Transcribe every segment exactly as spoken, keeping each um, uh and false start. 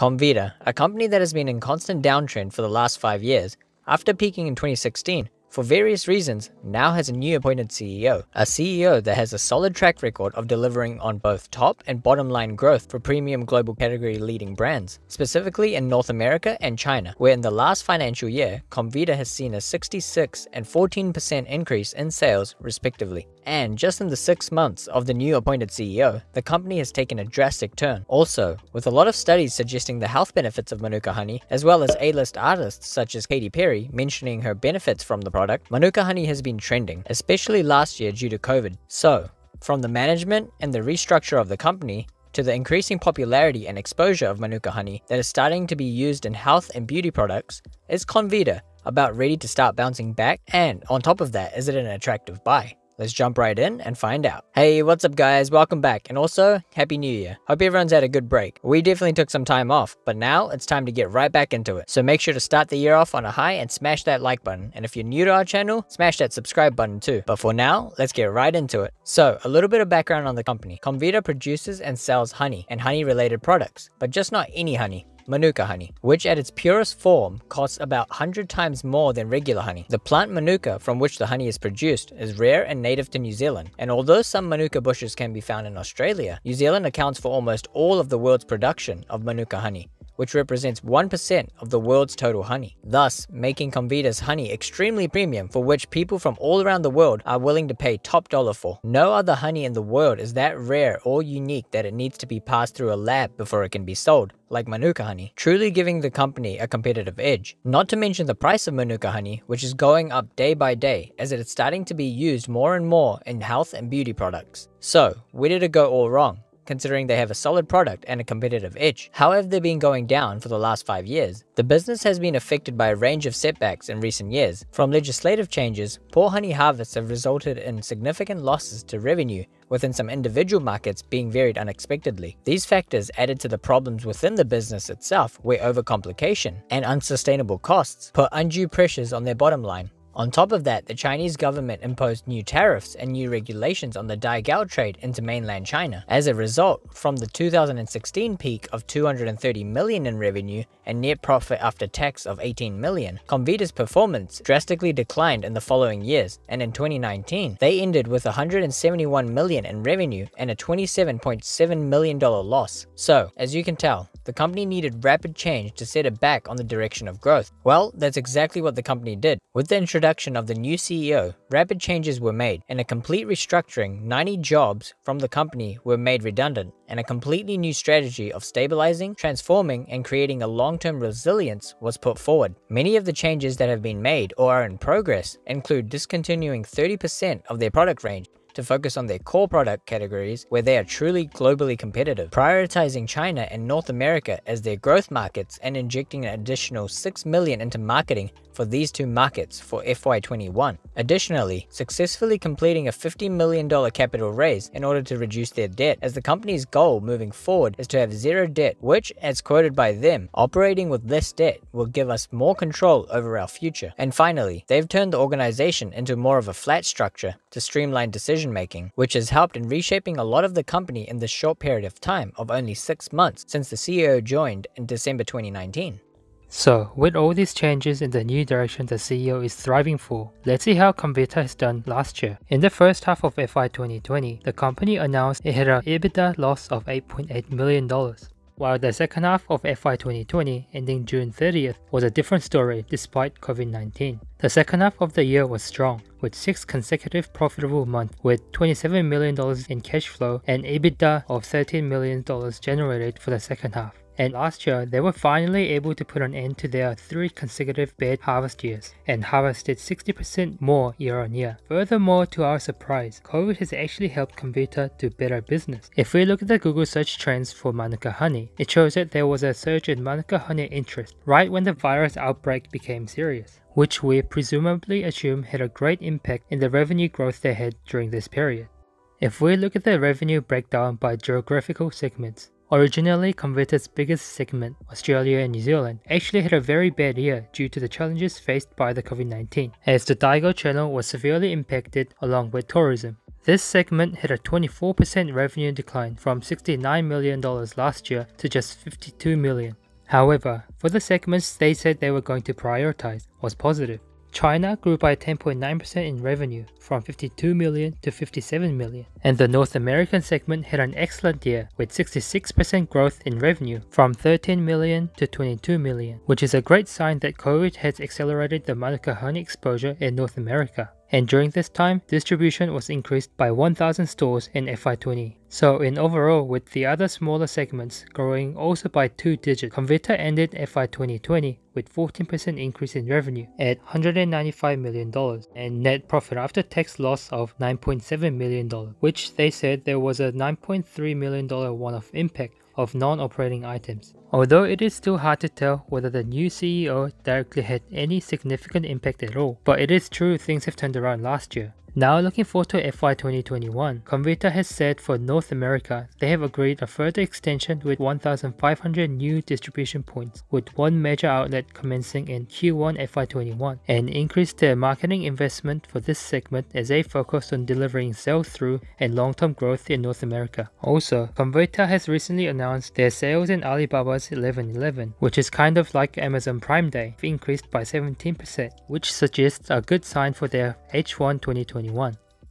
Comvita, a company that has been in constant downtrend for the last five years, after peaking in twenty sixteen, for various reasons, now has a new appointed C E O, a C E O that has a solid track record of delivering on both top and bottom line growth for premium global category leading brands, specifically in North America and China, where in the last financial year, Comvita has seen a sixty-six and fourteen percent increase in sales respectively. And just in the six months of the new appointed C E O, the company has taken a drastic turn. Also, with a lot of studies suggesting the health benefits of Manuka honey, as well as A-list artists such as Katy Perry mentioning her benefits from the product, Manuka honey has been trending, especially last year due to COVID. So, from the management and the restructure of the company, to the increasing popularity and exposure of Manuka honey that is starting to be used in health and beauty products, is Comvita about ready to start bouncing back? And on top of that, is it an attractive buy? Let's jump right in and find out. Hey, what's up guys, welcome back, and also happy new year. Hope everyone's had a good break. We definitely took some time off, but now it's time to get right back into it. So make sure to start the year off on a high and smash that like button. And if you're new to our channel, smash that subscribe button too. But for now, let's get right into it. So a little bit of background on the company. Comvita produces and sells honey and honey related products, but just not any honey. Manuka honey, which at its purest form costs about one hundred times more than regular honey. The plant Manuka from which the honey is produced is rare and native to New Zealand, and although some Manuka bushes can be found in Australia, New Zealand accounts for almost all of the world's production of Manuka honey, which represents one percent of the world's total honey, thus making Comvita's honey extremely premium, for which people from all around the world are willing to pay top dollar for. No other honey in the world is that rare or unique that it needs to be passed through a lab before it can be sold, like Manuka honey, truly giving the company a competitive edge. Not to mention the price of Manuka honey, which is going up day by day as it is starting to be used more and more in health and beauty products. So, where did it go all wrong? Considering they have a solid product and a competitive edge, how have they been going down for the last five years? The business has been affected by a range of setbacks in recent years. From legislative changes, poor honey harvests have resulted in significant losses to revenue within some individual markets being varied unexpectedly. These factors added to the problems within the business itself, where overcomplication and unsustainable costs put undue pressures on their bottom line. On top of that, the Chinese government imposed new tariffs and new regulations on the Daigou trade into mainland China. As a result, from the two thousand sixteen peak of two hundred thirty million in revenue and net profit after tax of eighteen million, Comvita's performance drastically declined in the following years, and in twenty nineteen, they ended with one hundred seventy-one million in revenue and a twenty-seven point seven million dollar loss. So, as you can tell, the company needed rapid change to set it back on the direction of growth. Well, that's exactly what the company did. With the introduction of the new C E O, rapid changes were made, and a complete restructuring, ninety jobs from the company were made redundant, and a completely new strategy of stabilizing, transforming, and creating a long-term resilience was put forward. Many of the changes that have been made or are in progress include discontinuing thirty percent of their product range to focus on their core product categories where they are truly globally competitive, prioritizing China and North America as their growth markets, and injecting an additional six million dollars into marketing for these two markets for F Y twenty-one. Additionally, successfully completing a fifty million dollar capital raise in order to reduce their debt, as the company's goal moving forward is to have zero debt, which, as quoted by them, operating with less debt will give us more control over our future. And finally, they've turned the organization into more of a flat structure to streamline decision making, which has helped in reshaping a lot of the company in this short period of time of only six months since the C E O joined in December twenty nineteen. So, with all these changes in the new direction the C E O is thriving for, let's see how Comvita has done last year. In the first half of F Y twenty twenty, the company announced it had an EBITDA loss of eight point eight million dollars, while the second half of F Y twenty twenty, ending June thirtieth, was a different story despite COVID nineteen. The second half of the year was strong, with six consecutive profitable months with twenty-seven million dollars in cash flow and EBITDA of thirteen million dollars generated for the second half. And last year, they were finally able to put an end to their three consecutive bad harvest years and harvested sixty percent more year on year. Furthermore, to our surprise, COVID has actually helped Comvita do better business. If we look at the Google search trends for Manuka honey, it shows that there was a surge in Manuka honey interest right when the virus outbreak became serious, which we presumably assume had a great impact in the revenue growth they had during this period. If we look at the revenue breakdown by geographical segments, originally, Comvita's biggest segment, Australia and New Zealand, actually had a very bad year due to the challenges faced by the COVID nineteen, as the Daigou channel was severely impacted along with tourism. This segment had a twenty-four percent revenue decline from sixty-nine million dollars last year to just fifty-two million dollars. However, for the segments they said they were going to prioritize was positive. China grew by ten point nine percent in revenue, from fifty-two million to fifty-seven million, and the North American segment had an excellent year with sixty-six percent growth in revenue from thirteen million to twenty-two million, which is a great sign that COVID has accelerated the Manuka honey exposure in North America. And during this time, distribution was increased by one thousand stores in F Y twenty. So in overall, with the other smaller segments growing also by two digits, Comvita ended F Y twenty twenty with fourteen percent increase in revenue at one hundred ninety-five million dollars and net profit after tax loss of nine point seven million dollars, which they said there was a nine point three million dollars one-off impact of non-operating items. Although it is still hard to tell whether the new C E O directly had any significant impact at all, but it is true things have turned around last year. Now looking forward to F Y twenty twenty-one, Comvita has said for North America they have agreed a further extension with one thousand five hundred new distribution points, with one major outlet commencing in Q one F Y twenty-one, and increased their marketing investment for this segment as they focus on delivering sell-through and long-term growth in North America. Also, Comvita has recently announced their sales in Alibaba's eleven eleven, which is kind of like Amazon Prime Day, increased by seventeen percent, which suggests a good sign for their H one twenty twenty-one.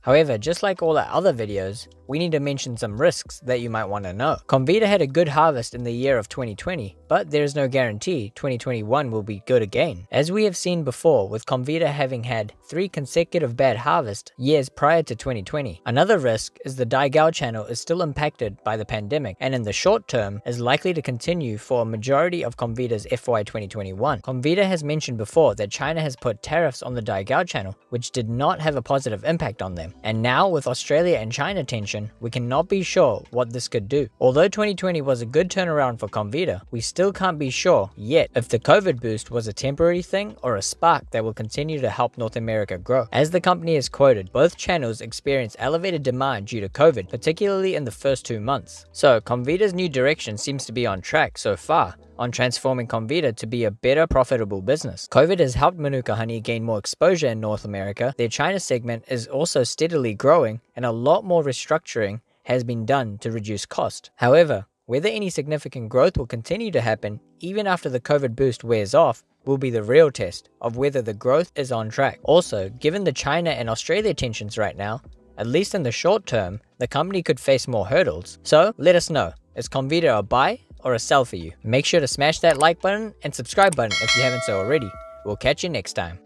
However, just like all our other videos, we need to mention some risks that you might want to know. Comvita had a good harvest in the year of twenty twenty, but there is no guarantee twenty twenty-one will be good again. As we have seen before, with Comvita having had three consecutive bad harvest years prior to twenty twenty. Another risk is the Daigou channel is still impacted by the pandemic, and in the short term is likely to continue for a majority of Comvita's F Y twenty twenty-one. Comvita has mentioned before that China has put tariffs on the Daigou channel, which did not have a positive impact on them. And now with Australia and China tension, we cannot be sure what this could do. Although twenty twenty was a good turnaround for Comvita, we still can't be sure yet if the COVID boost was a temporary thing or a spark that will continue to help North America grow. As the company has quoted, both channels experienced elevated demand due to COVID, particularly in the first two months. So Comvita's new direction seems to be on track so far, on transforming Comvita to be a better profitable business. COVID has helped Manuka honey gain more exposure in North America. Their China segment is also steadily growing, and a lot more restructuring has been done to reduce cost. However, whether any significant growth will continue to happen even after the COVID boost wears off will be the real test of whether the growth is on track. Also, given the China and Australia tensions right now, at least in the short term, the company could face more hurdles. So let us know, is Comvita a buy or a sell for you? Make sure to smash that like button and subscribe button if you haven't so already. We'll catch you next time.